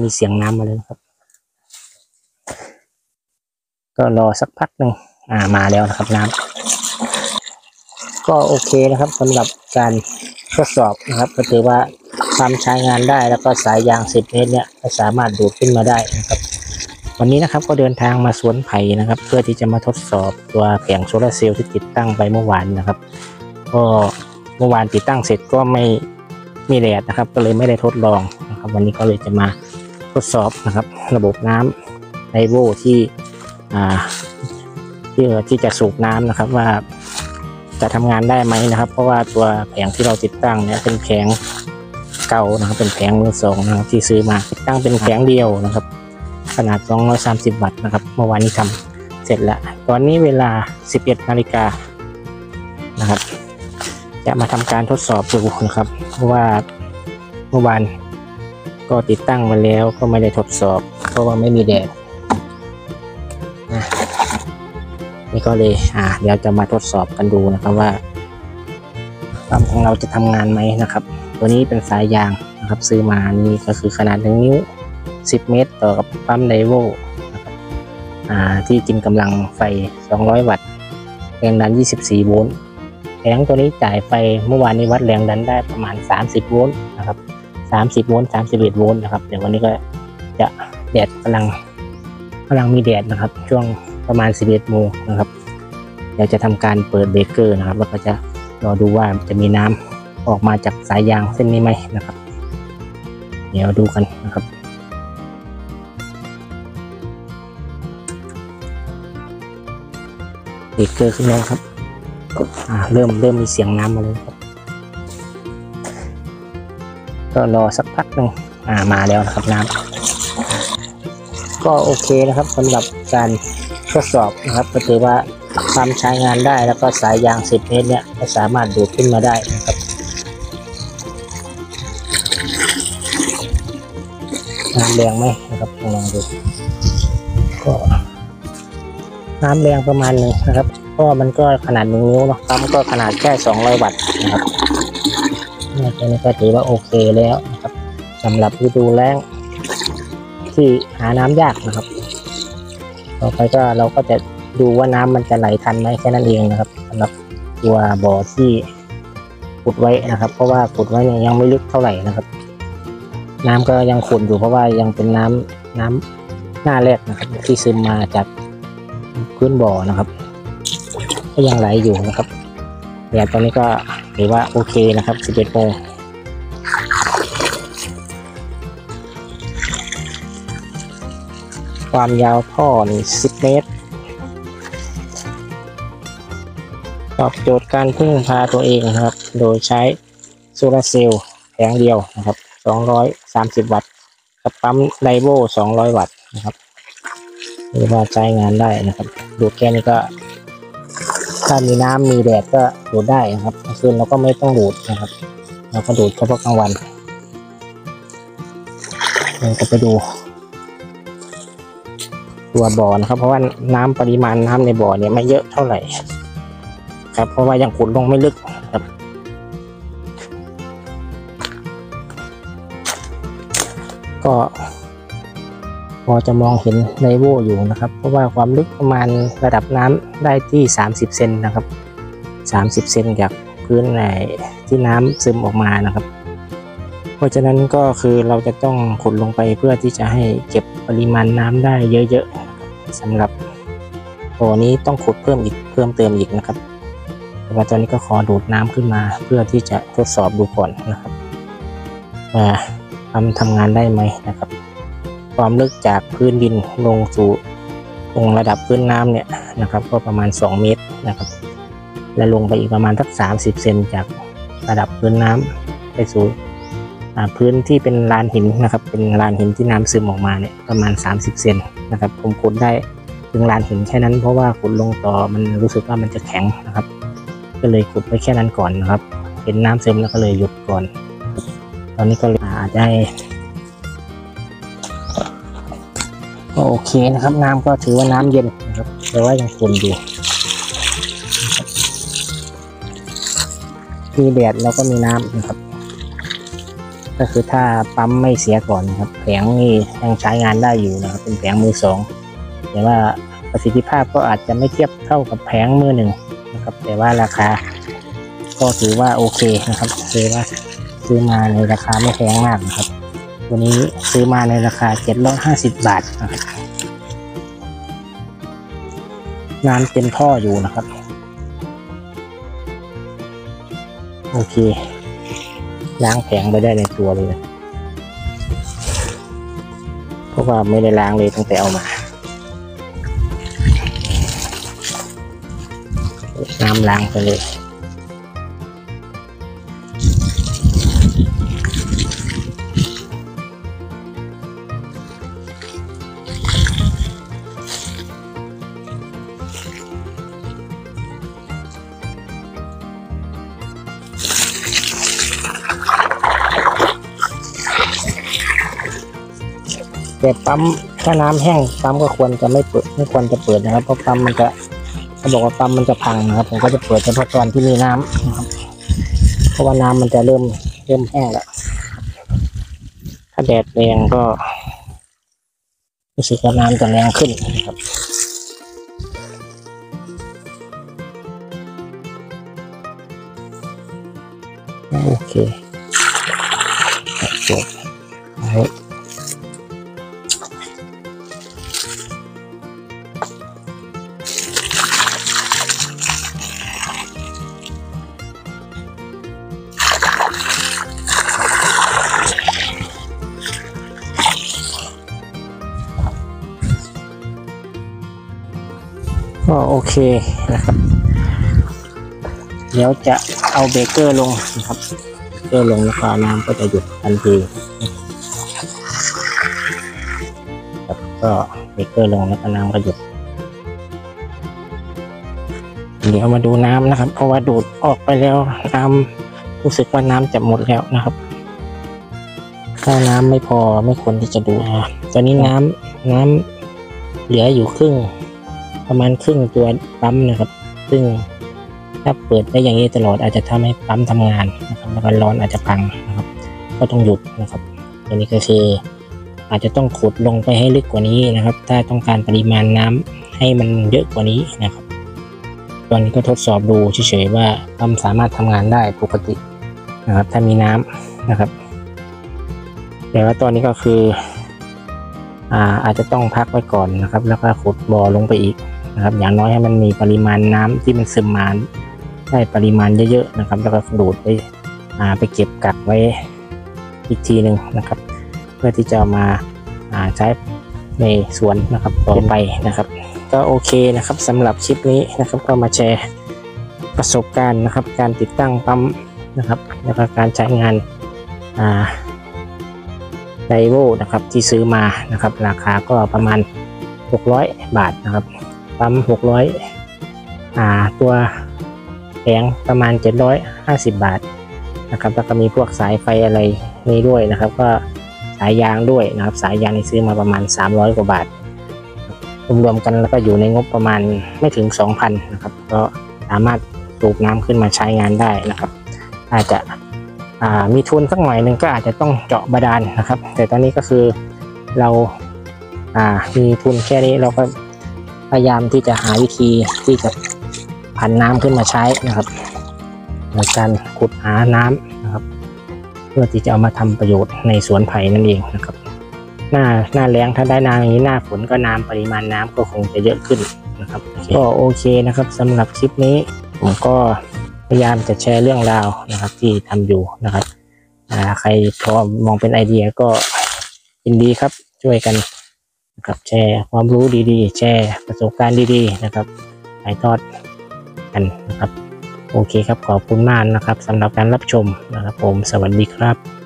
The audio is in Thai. มีเสียงน้ำมาเลยครับก็รอสักพักหนึ่งมาแล้วนะครับน้ำก็โอเคนะครับสำหรับการทดสอบนะครับก็ถือว่าทำใช้งานได้แล้วก็สายยาง10 เมตรเนี่ยก็สามารถดูดขึ้นมาได้นะครับวันนี้นะครับก็เดินทางมาสวนไผ่นะครับเพื่อที่จะมาทดสอบตัวแผงโซลาร์เซลล์ที่ติดตั้งไปเมื่อวานนะครับก็เมื่อวานติดตั้งเสร็จก็ไม่มีแดดนะครับก็เลยไม่ได้ทดลองนะครับวันนี้ก็เลยจะมาทดสอบนะครับระบบน้ำไดโวที่จะสูบน้ำนะครับว่าจะทำงานได้ไหมนะครับเพราะว่าตัวแผงที่เราติดตั้งเนี่ยเป็นแผงเก่านะครับเป็นแผงมือสองนะครับที่ซื้อมาติดตั้งเป็นแผงเดียวนะครับขนาด230 วัตต์นะครับเมื่อวานนี้ทำเสร็จแล้วตอนนี้เวลา11 นาฬิกานะครับจะมาทำการทดสอบดูนะครับเพราะว่าเมื่อวานก็ติดตั้งมาแล้วก็ไม่ได้ทดสอบเพราะว่าไม่มีแดดนี่ก็เลยเดี๋ยวจะมาทดสอบกันดูนะครับว่าปั๊มของเราจะทำงานไหมนะครับตัวนี้เป็นสายยางนะครับซื้อมานี่ก็คือขนาด1 นิ้ว10 เมตรต่อกับปั๊มไดโวนะครับที่กินกำลังไฟ200 วัตต์แรงดัน24 โวลต์แผงตัวนี้จ่ายไฟเมื่อวานนี้วัดแรงดันได้ประมาณ30 โวลต์นะครับ30 โวลต์31 โวลต์นะครับเดี๋ยววันนี้ก็จะแดดกำลังมีแดดนะครับช่วงประมาณ11 โมงนะครับเดี๋ยวจะทำการเปิดเบรกเกอร์นะครับแล้วก็จะรอดูว่าจะมีน้ำออกมาจากสายยางเส้นนี้ไหมนะครับเดี๋ยวดูกันนะครับเบรกเกอร์ขึ้นแล้วครับเริ่มมีเสียงน้ำมาเลยครับก็รอสักพักหนึ่งมาแล้วนะครับน้ำก็โอเคนะครับสำหรับการทดสอบนะครับก็ถือว่าทำใช้งานได้แล้วก็สายยาง10 เมตรเนี่ยก็สามารถดูดขึ้นมาได้นะครับน้ำแรงไหมนะครับลองดูก็น้ำแรงประมาณนึงนะครับก็มันก็ขนาด1 นิ้วเนาะปั๊มก็ขนาดแค่200 วัตต์นะครับนี่ก็ถือว่าโอเคแล้วนะครับสำหรับฤดูแล้งที่หาน้ำยากนะครับต่อไปก็เราก็จะดูว่าน้ำมันจะไหลทันไหมแค่นั้นเองนะครับสำหรับตัวบ่อที่ขุดไว้นะครับเพราะว่าขุดไว้เนี่ยยังไม่ลึกเท่าไหร่นะครับน้ำก็ยังขุ่นอยู่เพราะว่ายังเป็นน้ำหน้าแรกนะครับที่ซึมมาจากพื้นบ่อนะครับก็ยังไหลอยู่นะครับแดดตอนนี้ก็ถือว่าโอเคนะครับ11 โมงความยาวท่อ10 เมตรตอบโจทย์การพึ่งพาตัวเองนะครับโดยใช้โซลาร์เซลล์แผงเดียวนะครับ230 วัตต์กับปั๊มไดโว200 วัตต์นะครับเรียกว่าใช้งานได้นะครับดูดแค่นี้ก็ถ้ามีน้ำมีแดดก็ดูดได้นะครับกลางคืนเราก็ไม่ต้องดูดนะครับเราก็ดูดเฉพาะกลางวันเราจะไปดูตัวบ่อนะครับเพราะว่าน้ำปริมาณน้ำในบ่อเนี่ยไม่เยอะเท่าไหร่ครับเพราะว่ายังขุดลงไม่ลึกครับก็พอจะมองเห็นไดโวอยู่นะครับเพราะว่าความลึกประมาณระดับน้ำได้ที่30 เซนนะครับ30 เซนจากพื้นในที่น้ำซึมออกมานะครับเพราะฉะนั้นก็คือเราจะต้องขุดลงไปเพื่อที่จะให้เก็บปริมาณน้ำได้เยอะๆสำหรับบ่อนี้ต้องขุดเพิ่มเติมอีกนะครับแต่ว่าตอนนี้ก็ขอดูดน้ำขึ้นมาเพื่อที่จะทดสอบดูก่อนนะครับว่าทำงานได้ไหมนะครับความลึกจากพื้นดินลงสู่ตรงระดับพื้นน้ำเนี่ยนะครับก็ประมาณ2 เมตรนะครับและลงไปอีกประมาณสัก30 เซนจากระดับพื้นน้ำไปสู่พื้นที่เป็นลานหินนะครับเป็นลานหินที่น้ำซึมออกมาเนี่ยประมาณ30 เซนนะครับผมขุดได้ถึงลานหินแค่นั้นเพราะว่าขุดลงต่อมันรู้สึกว่ามันจะแข็งนะครับก็เลยขุดไปแค่นั้นก่อนนะครับเห็นน้ำซึมแล้วก็เลยหยุดก่อนตอนนี้ก็ได้ก็โอเคนะครับน้ำก็ถือว่าน้ำเย็นนะครับแต่ว่ายังขุ่นอยู่มีแดดแล้วก็มีน้ำนะครับ ก็คือถ้าปั๊มไม่เสียก่อนนะครับแผงนี่ยังใช้งานได้อยู่นะครับเป็นแผงมือสองแต่ว่าประสิทธิภาพก็อาจจะไม่เทียบเท่ากับแผงมือหนึ่งนะครับแต่ว่าราคาก็ถือว่าโอเคนะครับคือว่าซื้อมาในราคาไม่แพงมากนะครับวันนี้ซื้อมาในราคา750บาทนะครับน้ำเต็มท่ออยู่นะครับโอเคล้างแผงไปได้ในตัวเลยนะเพราะว่าไม่ได้ล้างเลยตั้งแต่เอามาน้ำล้างไปเลยแต่ปั๊มถ้าน้ำแห้งปั๊มก็ควรจะไม่เปิดไม่ควรจะเปิดนะครับเพราะปั๊มมันจะเขาบอกว่าปั๊มมันจะพังนะครับผมก็จะเปิดเฉพาะตอนที่มีน้ำนะครับเพราะว่าน้ำมันจะเริ่มแห้งแล้วถ้าแดดแรงก็รู้สึกว่าน้ำจะแรงขึ้นนะครับโอเคครับก็โอเคนะครับเดี๋ยวจะเอาเบเกอร์ลงนะครับเบเกอร์ลงแล้วก็น้ำก็จะหยุดทันทีครับก็เบเกอร์ลงแล้วก็น้ำก็หยุดเดี๋ยวมาดูน้ำนะครับเพราะว่าดูดออกไปแล้วน้ำรู้สึกว่าน้ำจะหมดแล้วนะครับถ้าน้ำไม่พอไม่ควรที่จะดูนะตอนนี้น้ำเหลืออยู่ครึ่งประมาณครึ่งตัวปั๊มนะครับซึ่งถ้าเปิดได้อย่างนี้ตลอดอาจจะทำให้ปั๊มทำงานนะครับแล้วก็ร้อนอาจจะพังนะครับก็ต้องหยุดนะครับตัวนี้ก็คืออาจจะต้องขุดลงไปให้ลึกกว่านี้นะครับถ้าต้องการปริมาณน้ำให้มันเยอะกว่านี้นะครับตอนนี้ก็ทดสอบดูเฉยๆว่าปั๊มสามารถทำงานได้ปกตินะครับถ้ามีน้ำนะครับแต่ว่าตอนนี้ก็คืออาจจะต้องพักไว้ก่อนนะครับแล้วก็ขุดบ่อลงไปอีกนะครับอย่างน้อยให้มันมีปริมาณน้ำที่มันซึมมาได้ปริมาณเยอะๆนะครับแล้วก็ดูดไปเก็บกักไว้อีกทีหนึ่งนะครับเพื่อที่จะมาใช้ในสวนนะครับต่อไปนะครับก็โอเคนะครับสำหรับคลิปนี้นะครับก็มาแชร์ประสบการณ์นะครับการติดตั้งปั๊มนะครับแล้วก็การใช้งานไดโวนะครับที่ซื้อมานะครับราคาก็ประมาณ600บาทนะครับปั๊ม600ตัวแผงประมาณ750บาทนะครับแล้วก็มีพวกสายไฟอะไรนี่ด้วยนะครับก็สายยางด้วยนะครับสายยางที่ซื้อมาประมาณ300กว่าบาทรวมๆกันแล้วก็อยู่ในงบประมาณไม่ถึง 2,000 นะครับก็สามารถสูบน้ำขึ้นมาใช้งานได้นะครับอาจจะมีทุนสักหน่อยหนึ่งก็อาจจะต้องเจาะบาดาลนะครับแต่ตอนนี้ก็คือเรามีทุนแค่นี้เราก็พยายามที่จะหาวิธีที่จะผันน้ำขึ้นมาใช้นะครับในการขุดหาน้ำนะครับเพื่อที่จะเอามาทำประโยชน์ในสวนไผ่นั่นเองนะครับหน้าแล้งถ้าได้น้ำอย่างนี้หน้าฝนก็น้ำปริมาณน้ำก็คงจะเยอะขึ้นนะครับก็โอเคนะครับสำหรับคลิปนี้ผมก็พยายามจะแชร์เรื่องราวนะครับที่ทำอยู่นะครับใครพอมองเป็นไอเดียก็ยินดีครับช่วยกันนะครับแชร์ความรู้ดีๆแชร์ประสบการณ์ดีๆนะครับถ่ายทอดกันนะครับโอเคครับขอบคุณมากนะครับสำหรับการรับชมนะครับผมสวัสดีครับ